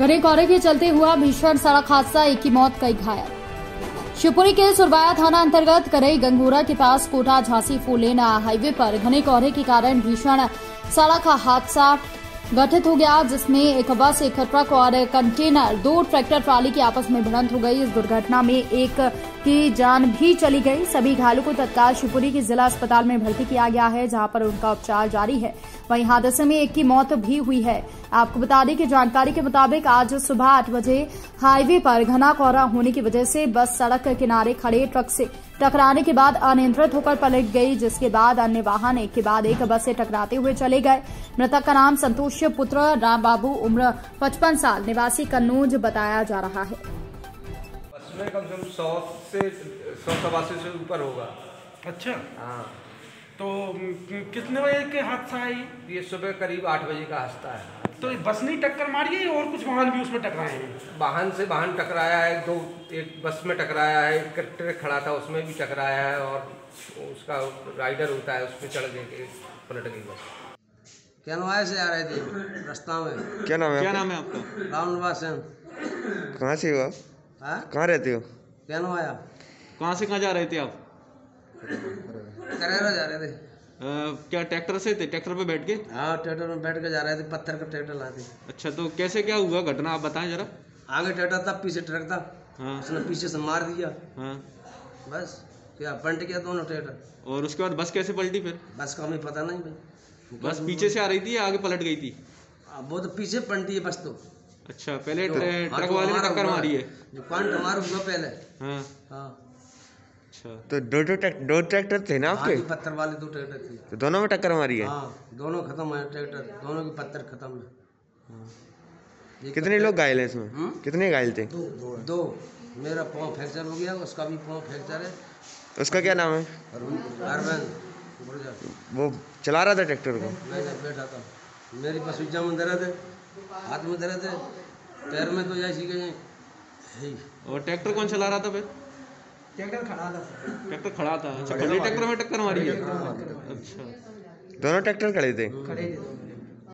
घने कोहरे के चलते हुआ भीषण सड़क हादसा, एक की मौत कई घायल। शिवपुरी के सुरवाया थाना अंतर्गत करई गंगोरा के पास कोटा झांसी फुलेना हाईवे पर घने कोहरे के कारण भीषण सड़क हादसा घटित हो गया, जिसमें एक बस, एक ट्रक और कंटेनर, दो ट्रैक्टर ट्राली की आपस में भिड़ंत हो गई। इस दुर्घटना में एक की जान भी चली गई। सभी घायलों को तत्काल शिवपुरी के जिला अस्पताल में भर्ती किया गया है, जहां पर उनका उपचार जारी है। वहीं हादसे में एक की मौत भी हुई है। आपको बता दें कि जानकारी के मुताबिक आज सुबह 8 बजे हाईवे पर घना कोहरा होने की वजह से बस सड़क किनारे खड़े ट्रक से टकराने के बाद अनियंत्रित होकर पलट गई, जिसके बाद अन्य वाहन एक के बाद एक बस से टकराते हुए चले गए। मृतक का नाम संतोष पुत्र राम बाबू, उम्र 55 साल, निवासी कन्नौज बताया जा रहा है। बस में कम से कम 100 से 125 से ऊपर होगा। अच्छा, हाँ। तो कितने बजे के हादसा है ये? सुबह करीब 8 बजे का हादसा है। तो बस नहीं टक्कर मारी है और कुछ वाहन भी उसमें टकराए हैं? वाहन से वाहन टकराया है, दो एक बस में टकराया है, एक ट्रैक्टर खड़ा था उसमें भी टकराया है, और उसका राइडर होता है उसमें चढ़ गए, पलट गई बस। क्या नाम से आ रहे थे रास्ता में? क्या नाम है आपका? रामनिवास सिंह। कहाँ से हो आप? कहाँ रहते हो? क्या नाम है? कहाँ से कहाँ जा रहे थे आप? करेरा जा रहे थे। क्या ट्रैक्टर से थे? ट्रैक्टर पे बैठ के? हाँ, ट्रैक्टर में बैठ के जा रहे थे, पत्थर का ट्रैक्टर लाते। अच्छा, तो कैसे क्या हुआ घटना आप बताएं जरा। आगे ट्रैक्टर था, पीछे ट्रक था, हाँ। उसने पीछे से मार दिया, हाँ। बस क्या पलट गया दोनों ट्रैक्टर। और उसके बाद बस कैसे पलटी फिर? बस का हमें पता नहीं भाई। बस पीछे से आ रही थी या आगे पलट गई थी? वो तो पीछे पलटी है बस तो। अच्छा, पहले ट्रक वाले ने टक्कर मारी है? दुकान टमारू हुआ पहले, हाँ। तो दो ट्रैक्टर थे ना आपके? पत्थर वाले दो ट्रैक्टर थे। तो दोनों में टक्कर मारी है? हाँ, दोनों खत्म है ट्रैक्टर, दोनों के पत्थर खत्म है। कितने लोग घायल हैं इसमें? कितने घायल थे? दो। मेरा पाँव फ्रैक्चर हो गया, उसका भी पाँव फ्रैक्चर है। उसका क्या नाम है? वो चला रहा था ट्रैक्टर को? बैठा था। मेरी पसुजा में दर्द है, हाथ में दर्द है, पैर में तो जैसी गई। और ट्रैक्टर कौन चला रहा था फिर? ट्रैक्टर खड़ा था। अच्छा, ट्रैक्टर में टक्कर मारी है? अच्छा, दोनों ट्रैक्टर खड़े थे।